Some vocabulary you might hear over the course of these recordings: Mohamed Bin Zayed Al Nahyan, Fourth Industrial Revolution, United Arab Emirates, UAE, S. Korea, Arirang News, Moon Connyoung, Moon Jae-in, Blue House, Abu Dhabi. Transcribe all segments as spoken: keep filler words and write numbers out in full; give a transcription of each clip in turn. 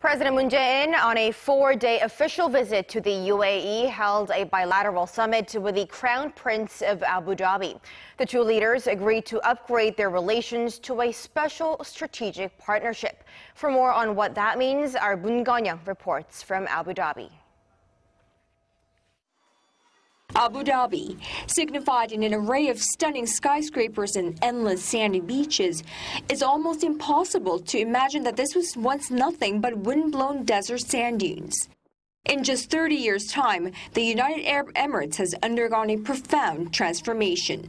President Moon Jae-in, on a four-day official visit to the U A E, held a bilateral summit with the Crown Prince of Abu Dhabi. The two leaders agreed to upgrade their relations to a special strategic partnership. For more on what that means, our Moon Connyoung reports from Abu Dhabi. Abu Dhabi, signified in an array of stunning skyscrapers and endless sandy beaches, it's almost impossible to imagine that this was once nothing but wind-blown desert sand dunes. In just thirty years' time, the United Arab Emirates has undergone a profound transformation.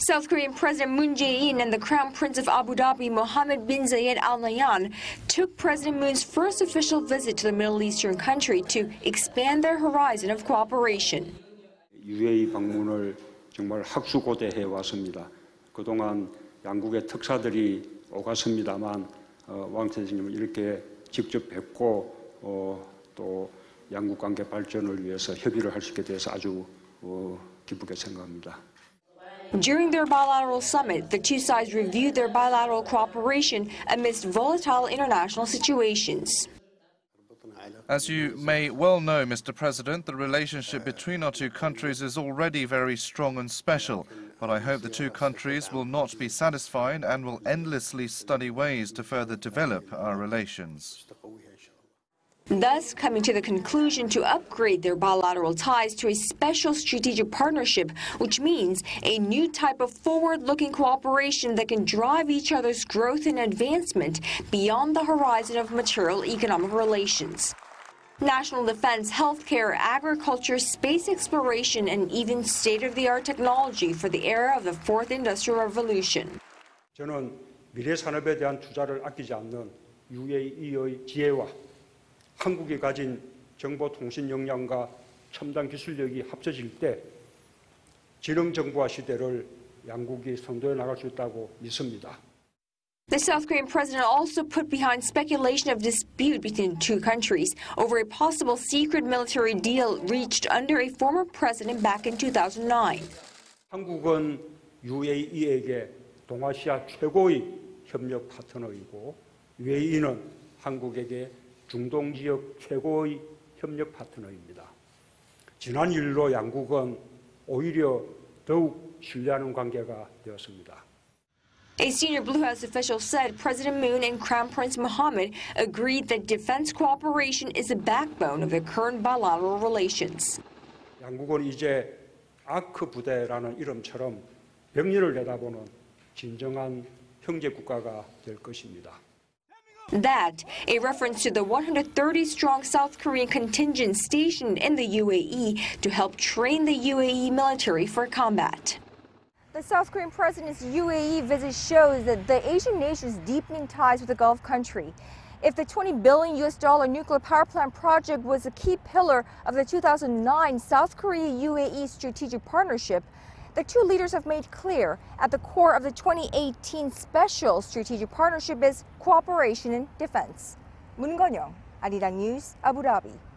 South Korean President Moon Jae-in and the Crown Prince of Abu Dhabi, Mohamed Bin Zayed Al Nahyan, took President Moon's first official visit to the Middle Eastern country to expand their horizon of cooperation. U A E 방문을 정말 학수고대해 왔습니다. 그동안 양국의 특사들이 오갔습니다만 어, 왕태진님을 이렇게 직접 뵙고 어, 또 양국 관계 발전을 위해서 협의를 할 수 있게 돼서 아주 어, 기쁘게 생각합니다. During their bilateral summit, the two sides reviewed their bilateral cooperation amidst volatile international situations. As you may well know, Mister President, the relationship between our two countries is already very strong and special, but I hope the two countries will not be satisfied and will endlessly study ways to further develop our relations. Thus, coming to the conclusion to upgrade their bilateral ties to a special strategic partnership, which means a new type of forward-looking cooperation that can drive each other's growth and advancement beyond the horizon of material economic relations. National defense, healthcare, agriculture, space exploration, and even state-of-the-art technology for the era of the Fourth Industrial Revolution. 저는 미래 산업에 대한 투자를 아끼지 않는 U A E의 지혜와 한국이 가진 정보통신 역량과 첨단 기술력이 합쳐질 때 지능정보화 시대를 양국이 선도해 나갈 수 있다고 믿습니다. The South Korean president also put behind speculation of dispute between two countries over a possible secret military deal reached under a former president back in two thousand nine. 한국은 U A E에게 동아시아 최고의 협력 파트너이고 U A E는 한국에게 중동 지역 최고의 협력 파트너입니다. 지난 일로 양국은 오히려 더욱 신뢰하는 관계가 되었습니다. A senior Blue House official said President Moon and Crown Prince Mohammed agreed that defense cooperation is the backbone of the current bilateral relations. 양국은 이제 아크 부대라는 이름처럼 벽리를 내다보는 진정한 형제 국가가 될 것입니다. That, a reference to the one hundred thirty strong South Korean contingent stationed in the U A E to help train the U A E military for combat. The South Korean president's U A E visit shows that the Asian nation's deepening ties with the Gulf country. If the twenty billion U S dollar nuclear power plant project was a key pillar of the two thousand nine South Korea-U A E strategic partnership, the two leaders have made clear at the core of the twenty eighteen special strategic partnership is cooperation in defense. Moon Connyoung, Arirang News, Abu Dhabi.